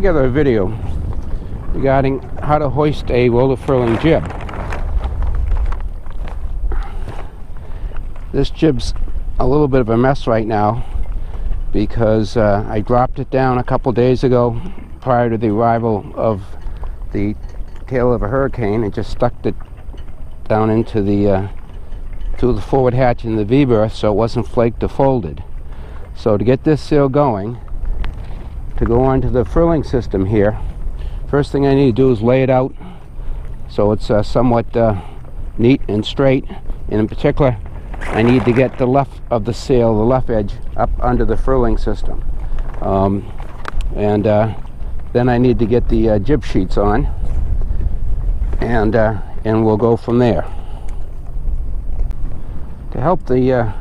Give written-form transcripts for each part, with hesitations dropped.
together a video regarding how to hoist a roller furling jib. This jib's a little bit of a mess right now because I dropped it down a couple days ago prior to the arrival of the tail of a hurricane and just stuck it down into the through the forward hatch in the V-berth, so it wasn't flaked or folded. So to get this sail going, to go on to the furling system here, first thing I need to do is lay it out so it's somewhat neat and straight, and in particular I need to get the left of the sail, the left edge, up under the furling system, then I need to get the jib sheets on, and we'll go from there. To help the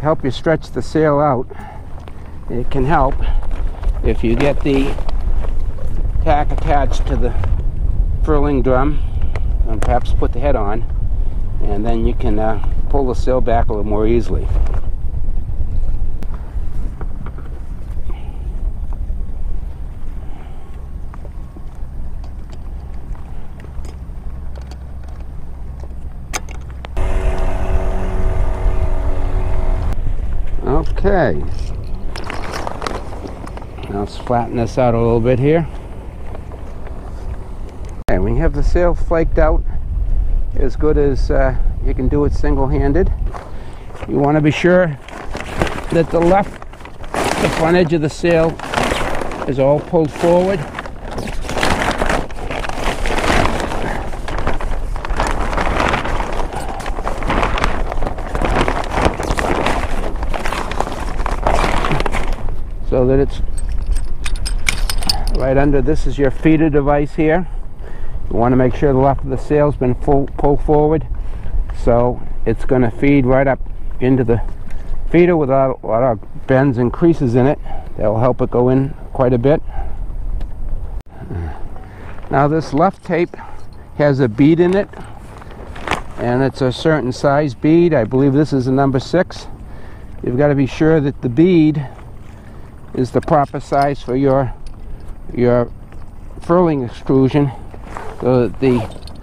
help you stretch the sail out, it can help if you get the tack attached to the furling drum and perhaps put the head on, and then you can pull the sail back a little more easily. Okay. Now let's flatten this out a little bit here. Okay, when you have the sail flaked out as good as you can do it single-handed, you want to be sure that the front edge of the sail is all pulled forward. So that it's right under. This is your feeder device here. You want to make sure the left of the sail's been pulled forward, so it's going to feed right up into the feeder without a lot of bends and creases in it. That will help it go in quite a bit. Now this left tape has a bead in it, and it's a certain size bead. I believe this is a number 6. You've got to be sure that the bead is the proper size for your furling extrusion, so that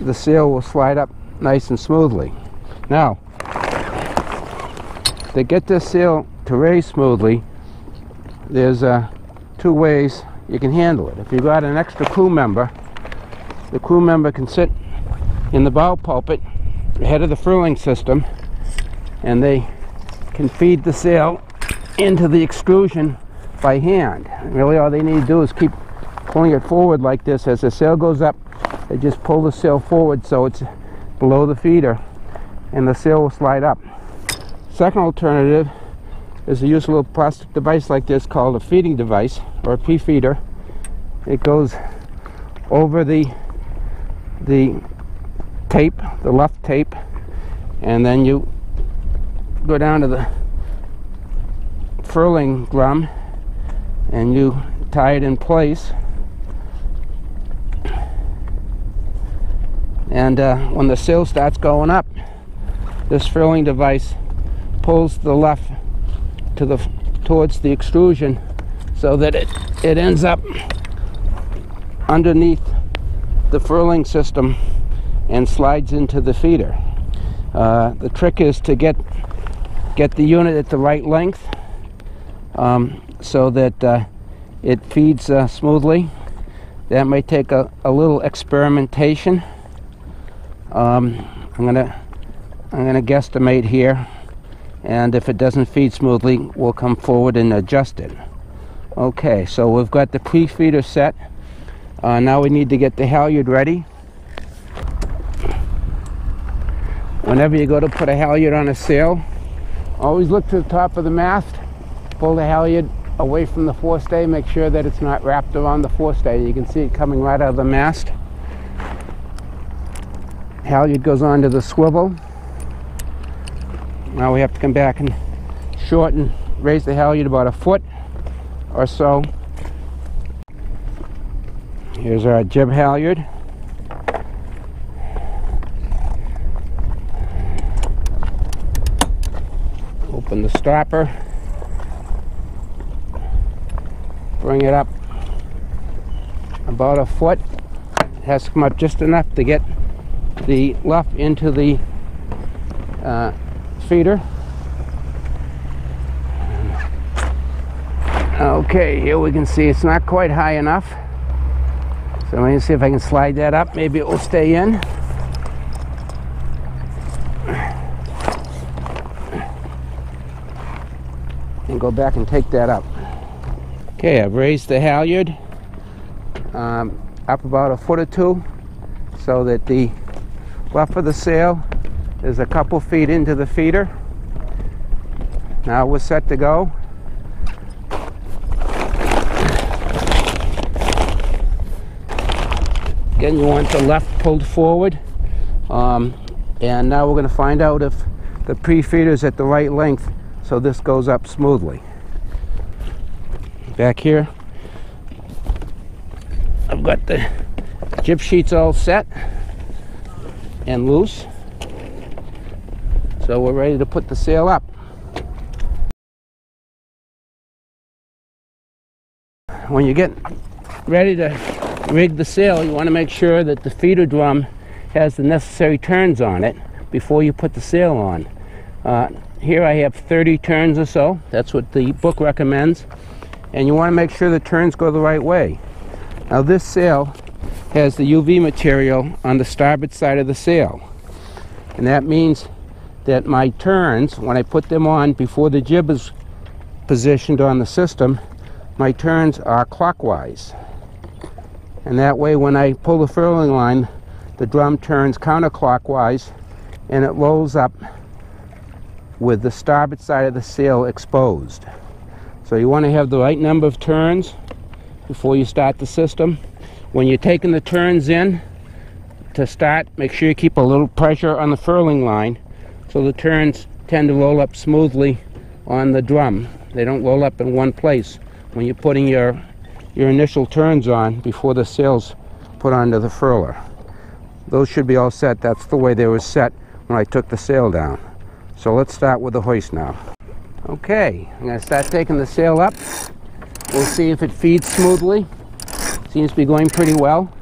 the sail will slide up nice and smoothly. Now, to get this sail to raise smoothly, there's two ways you can handle it. If you've got an extra crew member, the crew member can sit in the bow pulpit ahead of the furling system, and they can feed the sail into the extrusion by hand. Really, all they need to do is keep pulling it forward like this. As the sail goes up, they just pull the sail forward so it's below the feeder, and the sail will slide up. Second alternative is to use a little plastic device like this called a feeding device, or a P-feeder. It goes over the tape, the left tape, and then you go down to the furling drum and you tie it in place, and when the sail starts going up, this furling device pulls the left towards the extrusion, so that it ends up underneath the furling system and slides into the feeder. The trick is to get the unit at the right length, so that it feeds smoothly. That may take a little experimentation. I'm gonna guesstimate here, and if it doesn't feed smoothly, we'll come forward and adjust it. Okay, so we've got the pre-feeder set. Now we need to get the halyard ready. Whenever you go to put a halyard on a sail, always look to the top of the mast. Pull the halyard away from the forestay. Make sure that it's not wrapped around the forestay. You can see it coming right out of the mast. Halyard goes onto the swivel. Now we have to come back and shorten, raise the halyard about a foot or so. Here's our jib halyard. Open the stopper. Bring it up about a foot. It has to come up just enough to get the luff into the feeder. Okay, here we can see it's not quite high enough. So let me see if I can slide that up. Maybe it will stay in. And go back and take that up. Okay, I've raised the halyard up about a foot or two so that the luff of the sail is a couple feet into the feeder. Now we're set to go. Again, you want the luff pulled forward. And now we're going to find out if the pre-feeder is at the right length so this goes up smoothly. Back here, I've got the jib sheets all set and loose. So we're ready to put the sail up. When you get ready to rig the sail, you want to make sure that the feeder drum has the necessary turns on it before you put the sail on. Here I have 30 turns or so. That's what the book recommends. And you want to make sure the turns go the right way. Now this sail has the UV material on the starboard side of the sail. And that means that my turns, when I put them on before the jib is positioned on the system, my turns are clockwise. And that way when I pull the furling line, the drum turns counterclockwise and it rolls up with the starboard side of the sail exposed. So you want to have the right number of turns before you start the system. When you're taking the turns in to start, make sure you keep a little pressure on the furling line. So the turns tend to roll up smoothly on the drum. They don't roll up in one place when you're putting your initial turns on before the sail's put onto the furler. Those should be all set. That's the way they were set when I took the sail down. So let's start with the hoist now. Okay, I'm going to start taking the sail up. We'll see if it feeds smoothly. Seems to be going pretty well.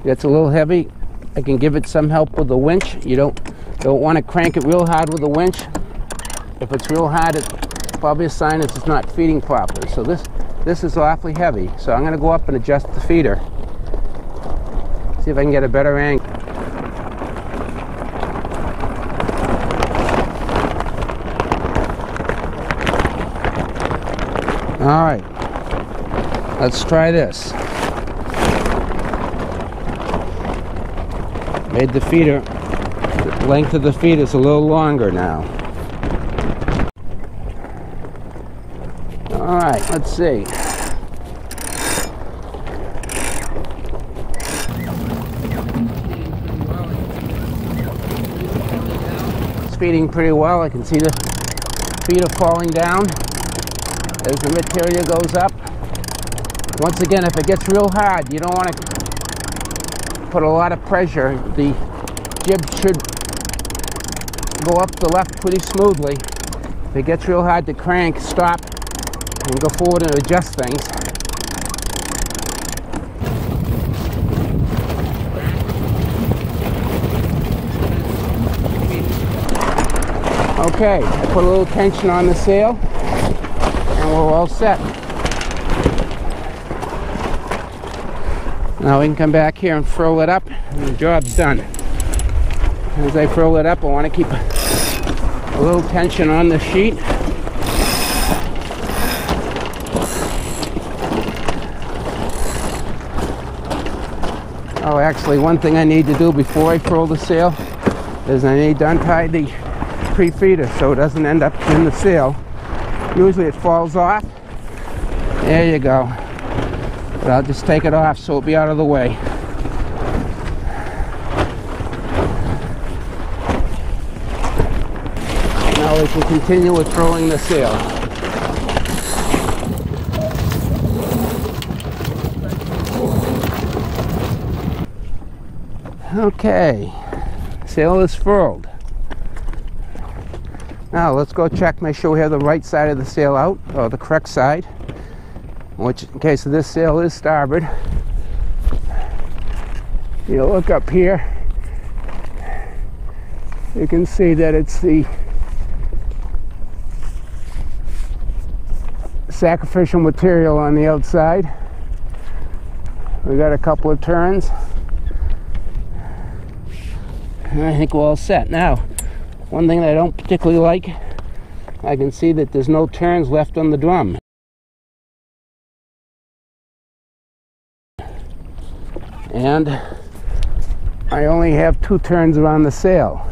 If it's a little heavy, I can give it some help with the winch. You don't want to crank it real hard with a winch. If it's real hard, it's probably a sign that it's not feeding properly. So this is awfully heavy. So I'm going to go up and adjust the feeder. See if I can get a better angle. All right, let's try this. Made the feeder. The length of the feet is a little longer now. All right, let's see. It's feeding pretty well. I can see the feet are falling down as the material goes up. Once again, if it gets real hard, you don't want to put a lot of pressure. The jib should go up the left pretty smoothly. If it gets real hard to crank, stop and go forward and adjust things. Okay, I put a little tension on the sail and we're all set. Now we can come back here and furl it up and the job's done. As I furl it up, I want to keep a little tension on the sheet. Oh, actually, one thing I need to do before I furl the sail is I need to untie the pre-feeder so it doesn't end up in the sail. Usually it falls off. There you go. But I'll just take it off so it'll be out of the way. Now we can continue with throwing the sail. Okay, sail is furled. Now let's go check, make sure we have the right side of the sail out, or the correct side. which in case of this sail is starboard. You look up here, you can see that it's the sacrificial material on the outside. We got a couple of turns, and I think we're all set. Now, one thing that I don't particularly like, I can see that there's no turns left on the drum. And I only have 2 turns around the sail.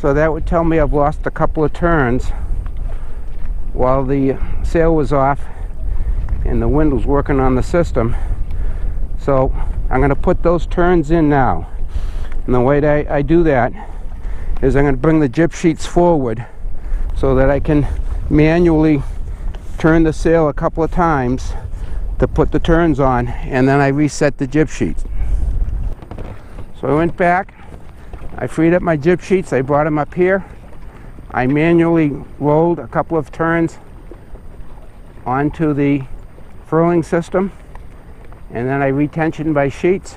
So that would tell me I've lost a couple of turns while the sail was off and the wind was working on the system. So I'm going to put those turns in now. And the way that I do that is I'm going to bring the jib sheets forward so that I can manually turn the sail a couple of times to put the turns on, and then I reset the jib sheets. So I went back, I freed up my jib sheets, I brought them up here, I manually rolled a couple of turns onto the furling system, and then I retensioned my sheets,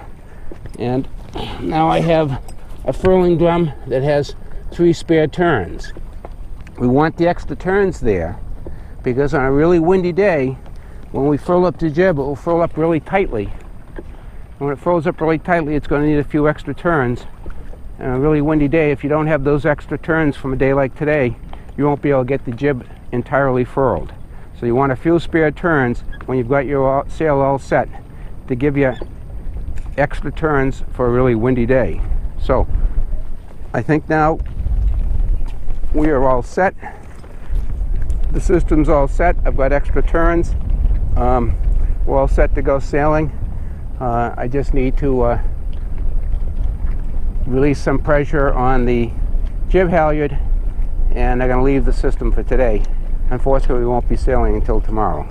and now I have a furling drum that has 3 spare turns. We want the extra turns there because on a really windy day, when we furl up the jib, it will furl up really tightly. And when it furls up really tightly, it's going to need a few extra turns. And on a really windy day, if you don't have those extra turns from a day like today, you won't be able to get the jib entirely furled. So you want a few spare turns when you've got your sail all set to give you extra turns for a really windy day. So I think now we are all set. The system's all set. I've got extra turns. We're all set to go sailing. I just need to release some pressure on the jib halyard, and I'm going to leave the system for today. Unfortunately, we won't be sailing until tomorrow.